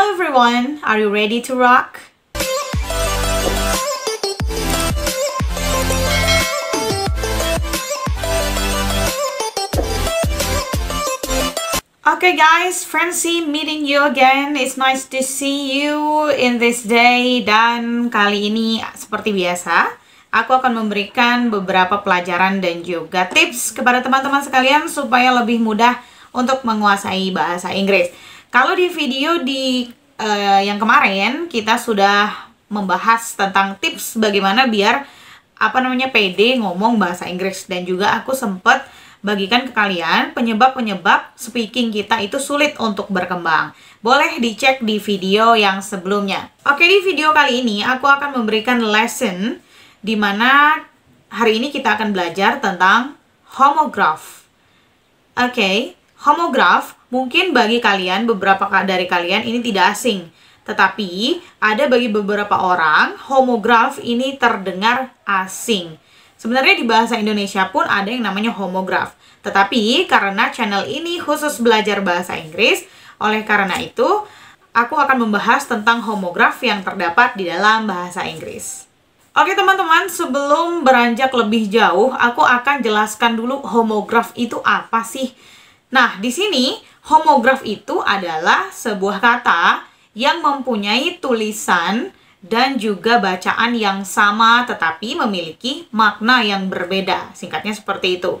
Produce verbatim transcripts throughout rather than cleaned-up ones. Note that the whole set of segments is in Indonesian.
Hello everyone, are you ready to rock? Okay guys, Francie meeting you again. It's nice to see you in this day. Dan kali ini seperti biasa, aku akan memberikan beberapa pelajaran dan juga tips kepada teman-teman sekalian supaya lebih mudah untuk menguasai bahasa Inggris. Kalau di video di uh, yang kemarin kita sudah membahas tentang tips bagaimana biar apa namanya pede ngomong bahasa Inggris, dan juga aku sempat bagikan ke kalian penyebab-penyebab speaking kita itu sulit untuk berkembang. Boleh dicek di video yang sebelumnya. Oke, di video kali ini aku akan memberikan lesson di mana hari ini kita akan belajar tentang homograph. Oke, homograph mungkin bagi kalian, beberapa dari kalian ini tidak asing. Tetapi, ada bagi beberapa orang, homograph ini terdengar asing. Sebenarnya di bahasa Indonesia pun ada yang namanya homograph. Tetapi, karena channel ini khusus belajar bahasa Inggris, oleh karena itu, aku akan membahas tentang homograph yang terdapat di dalam bahasa Inggris. Oke teman-teman, sebelum beranjak lebih jauh, aku akan jelaskan dulu homograph itu apa sih. Nah, di sini homograph itu adalah sebuah kata yang mempunyai tulisan dan juga bacaan yang sama tetapi memiliki makna yang berbeda. Singkatnya seperti itu.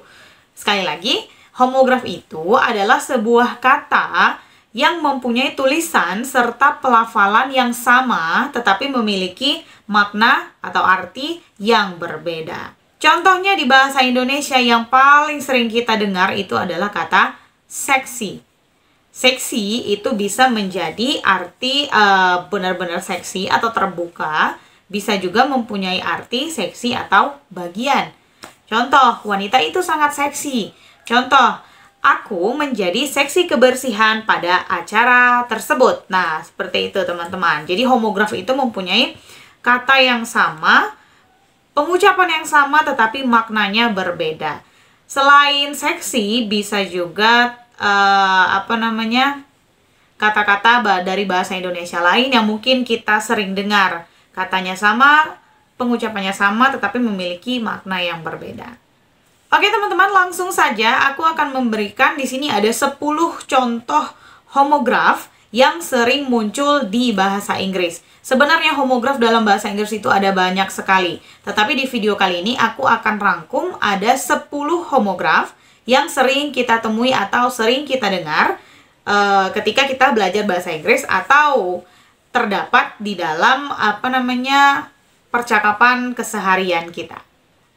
Sekali lagi, homograph itu adalah sebuah kata yang mempunyai tulisan serta pelafalan yang sama tetapi memiliki makna atau arti yang berbeda. Contohnya di bahasa Indonesia yang paling sering kita dengar itu adalah kata seksi. Seksi itu bisa menjadi arti uh, benar-benar seksi atau terbuka, bisa juga mempunyai arti seksi atau bagian. Contoh, wanita itu sangat seksi. Contoh, aku menjadi seksi kebersihan pada acara tersebut. Nah, seperti itu teman-teman. Jadi homograph itu mempunyai kata yang sama, pengucapan yang sama tetapi maknanya berbeda. Selain seksi, bisa juga uh, apa namanya kata-kata dari bahasa Indonesia lain yang mungkin kita sering dengar. Katanya sama, pengucapannya sama, tetapi memiliki makna yang berbeda. Oke teman-teman, langsung saja aku akan memberikan di sini ada sepuluh contoh homograph yang sering muncul di bahasa Inggris. Sebenarnya homograph dalam bahasa Inggris itu ada banyak sekali. Tetapi di video kali ini aku akan rangkum ada sepuluh homograph yang sering kita temui atau sering kita dengar uh, ketika kita belajar bahasa Inggris atau terdapat di dalam apa namanya percakapan keseharian kita.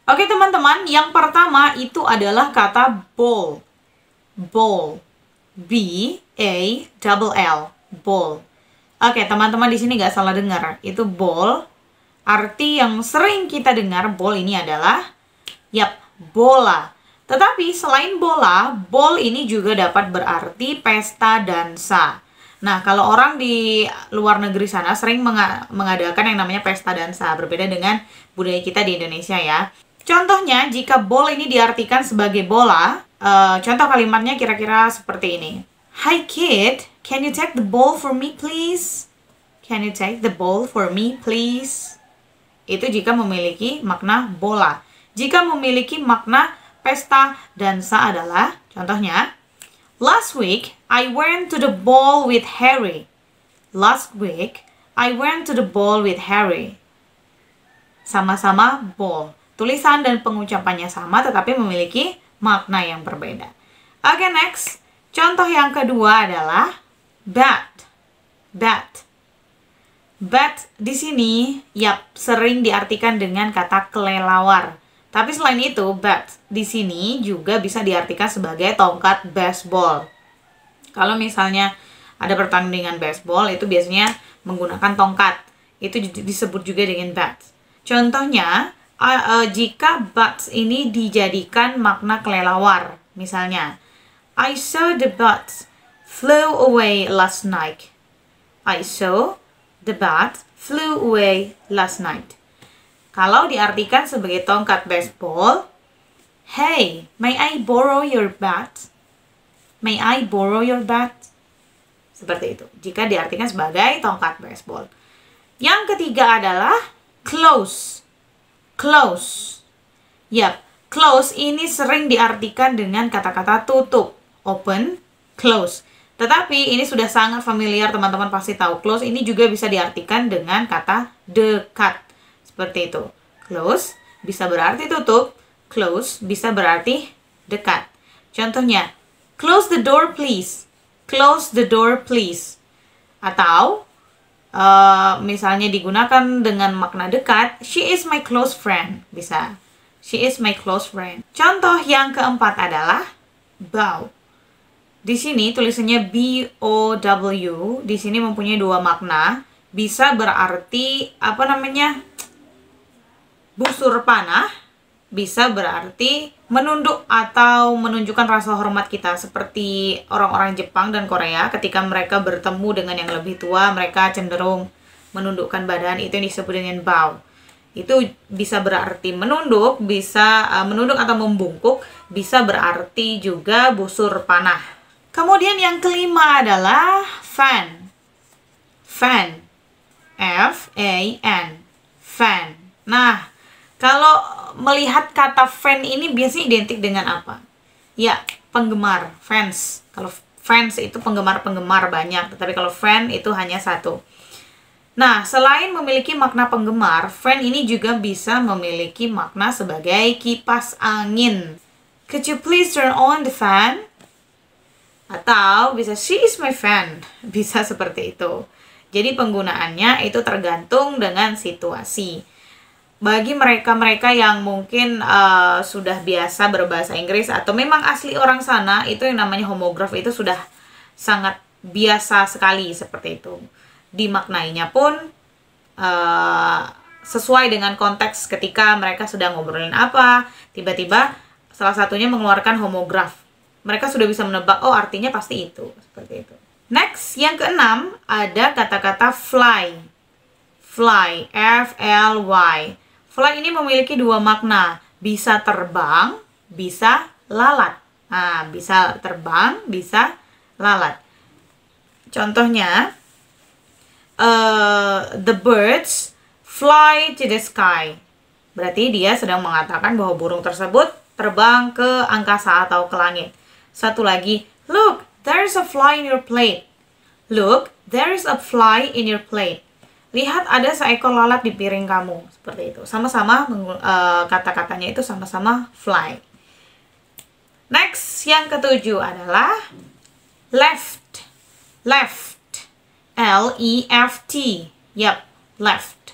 Oke teman-teman, yang pertama itu adalah kata ball. Ball. B A double L. Ball. Oke, teman-teman di sini nggak salah dengar. Itu ball. Arti yang sering kita dengar ball ini adalah yap, bola. Tetapi selain bola, ball ini juga dapat berarti pesta dansa. Nah, kalau orang di luar negeri sana sering mengadakan yang namanya pesta dansa, berbeda dengan budaya kita di Indonesia ya. Contohnya, jika ball ini diartikan sebagai bola, Uh, contoh kalimatnya kira-kira seperti ini. Hi kid, can you take the ball for me please? Can you take the ball for me please? Itu jika memiliki makna bola. Jika memiliki makna pesta dansa adalah, contohnya, Last week I went to the ball with Harry. Last week I went to the ball with Harry. Sama-sama ball. Tulisan dan pengucapannya sama tetapi memiliki makna yang berbeda. Oke, next. Contoh yang kedua adalah bat. Bat. Bat di sini, yap, sering diartikan dengan kata kelelawar. Tapi selain itu, bat di sini juga bisa diartikan sebagai tongkat baseball. Kalau misalnya ada pertandingan baseball, itu biasanya menggunakan tongkat. Itu disebut juga dengan bat. Contohnya, Uh, uh, jika bats ini dijadikan makna kelelawar, misalnya I saw the bats flew away last night. I saw the bats flew away last night. Kalau diartikan sebagai tongkat baseball, Hey, may I borrow your bat? May I borrow your bat? Seperti itu, jika diartikan sebagai tongkat baseball. Yang ketiga adalah close. Close. Yap, close ini sering diartikan dengan kata-kata tutup. Open, close. Tetapi ini sudah sangat familiar, teman-teman pasti tahu. Close ini juga bisa diartikan dengan kata dekat. Seperti itu. Close bisa berarti tutup. Close bisa berarti dekat. Contohnya, close the door please. Close the door please. Atau uh, misalnya digunakan dengan makna dekat, she is my close friend. Bisa. She is my close friend. Contoh yang keempat adalah bow. Di sini tulisannya B O W. Di sini mempunyai dua makna. Bisa berarti apa namanya? Busur panah. Bisa berarti menunduk atau menunjukkan rasa hormat kita. Seperti orang-orang Jepang dan Korea, ketika mereka bertemu dengan yang lebih tua, mereka cenderung menundukkan badan. Itu yang disebut dengan bow. Itu bisa berarti menunduk, bisa uh, menunduk atau membungkuk. Bisa berarti juga busur panah. Kemudian yang kelima adalah fan. Fan. F A N. Fan. Nah, kalau melihat kata fan ini biasanya identik dengan apa? Ya, penggemar. Fans. Kalau fans itu penggemar-penggemar banyak. Tetapi kalau fan itu hanya satu. Nah, selain memiliki makna penggemar, fan ini juga bisa memiliki makna sebagai kipas angin. Could you please turn on the fan? Atau bisa she is my fan, bisa seperti itu. Jadi penggunaannya itu tergantung dengan situasi. Bagi mereka-mereka yang mungkin uh, sudah biasa berbahasa Inggris atau memang asli orang sana, itu yang namanya homograph itu sudah sangat biasa sekali seperti itu. Dimaknainya pun uh, sesuai dengan konteks ketika mereka sudah ngobrolin apa, tiba-tiba salah satunya mengeluarkan homograph. Mereka sudah bisa menebak, oh artinya pasti itu. Seperti itu. Next, yang keenam ada kata-kata fly. Fly, F L Y. Fly ini memiliki dua makna. Bisa terbang, bisa lalat. Nah, bisa terbang, bisa lalat. Contohnya, uh, the birds fly to the sky. Berarti dia sedang mengatakan bahwa burung tersebut terbang ke angkasa atau ke langit. Satu lagi, look, there's a fly in your plate. Look, there's a fly in your plate. Lihat ada seekor lalat di piring kamu. Seperti itu. Sama-sama uh, kata-katanya itu sama-sama fly. Next, yang ketujuh adalah left. Left. L E F T. Yap, left.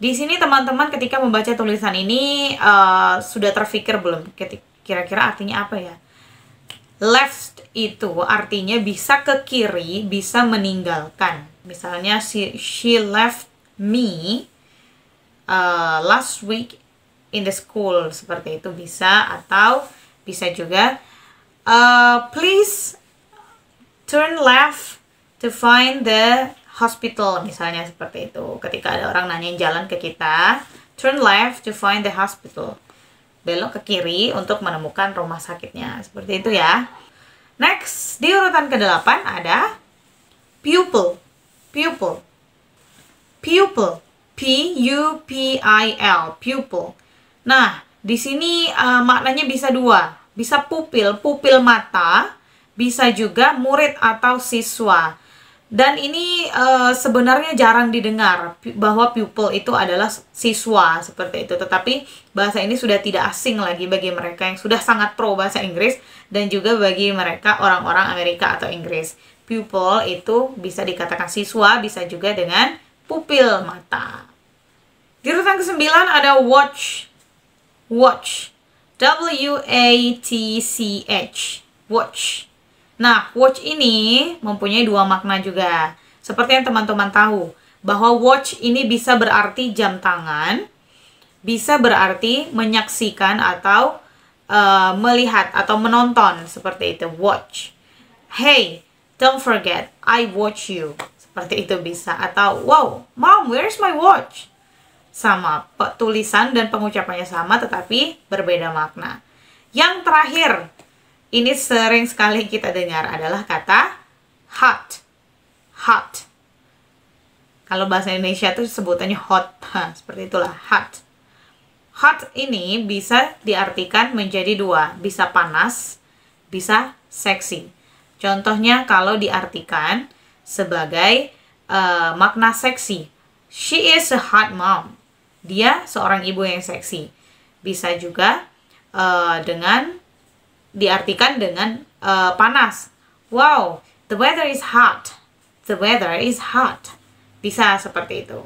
Di sini teman-teman ketika membaca tulisan ini uh, sudah terfikir belum? Kira-kira artinya apa ya? Left itu artinya bisa ke kiri, bisa meninggalkan. Misalnya, she, she left me uh, last week in the school. Seperti itu bisa, atau bisa juga, uh, please turn left to find the hospital. Misalnya seperti itu. Ketika ada orang nanyain jalan ke kita, turn left to find the hospital. Belok ke kiri untuk menemukan rumah sakitnya. Seperti itu ya. Next, di urutan kedelapan ada pupil. Pupil. Pupil. P U P I L. Pupil. Nah, di sini uh, maknanya bisa dua. Bisa pupil, pupil mata. Bisa juga murid atau siswa. Dan ini uh, sebenarnya jarang didengar bahwa pupil itu adalah siswa seperti itu. Tetapi bahasa ini sudah tidak asing lagi bagi mereka yang sudah sangat pro bahasa Inggris dan juga bagi mereka orang-orang Amerika atau Inggris. Pupil itu bisa dikatakan siswa, bisa juga dengan pupil mata. Di urutan kesembilan ada watch. Watch. W A T C H. Watch. Nah, watch ini mempunyai dua makna juga. Seperti yang teman-teman tahu, bahwa watch ini bisa berarti jam tangan, bisa berarti menyaksikan atau uh, melihat atau menonton. Seperti itu, watch. Hey, don't forget, I watch you. Seperti itu bisa. Atau, wow, mom, where's my watch? Sama, tulisan dan pengucapannya sama tetapi berbeda makna. Yang terakhir, ini sering sekali kita dengar adalah kata hot. hot. Kalau bahasa Indonesia itu sebutannya hot, ha, seperti itulah, hot. Hot ini bisa diartikan menjadi dua, bisa panas, bisa seksi. Contohnya kalau diartikan sebagai uh, makna seksi. She is a hot mom. Dia seorang ibu yang seksi. Bisa juga uh, dengan diartikan dengan uh, panas. Wow, the weather is hot. The weather is hot. Bisa seperti itu.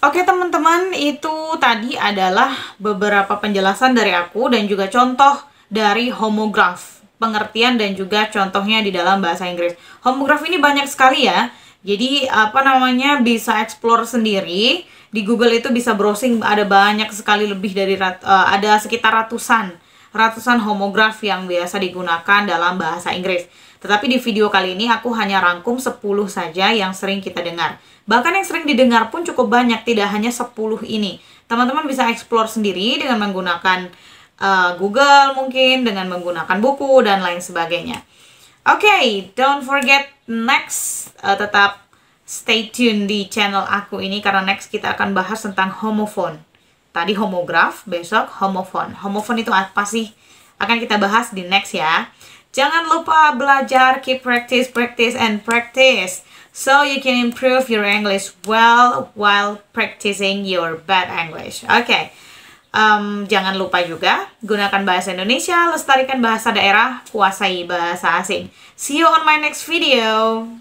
Oke teman-teman, itu tadi adalah beberapa penjelasan dari aku dan juga contoh dari homograph, pengertian dan juga contohnya di dalam bahasa Inggris. Homograph ini banyak sekali ya, jadi apa namanya bisa explore sendiri di Google, itu bisa browsing, ada banyak sekali, lebih dari rat, uh, ada sekitar ratusan ratusan homograph yang biasa digunakan dalam bahasa Inggris. Tetapi di video kali ini aku hanya rangkum sepuluh saja yang sering kita dengar. Bahkan yang sering didengar pun cukup banyak, tidak hanya sepuluh ini. Teman-teman bisa explore sendiri dengan menggunakan uh, Google mungkin, dengan menggunakan buku, dan lain sebagainya. Oke, okay, don't forget next. Uh, tetap stay tune di channel aku ini, karena next kita akan bahas tentang homofon. Tadi homograph, besok homofon. Homofon itu apa sih? Akan kita bahas di next ya. Jangan lupa belajar, keep practice, practice, and practice. So you can improve your English well while practicing your bad English. Oke, okay. um, jangan lupa juga gunakan bahasa Indonesia, lestarikan bahasa daerah, kuasai bahasa asing. See you on my next video.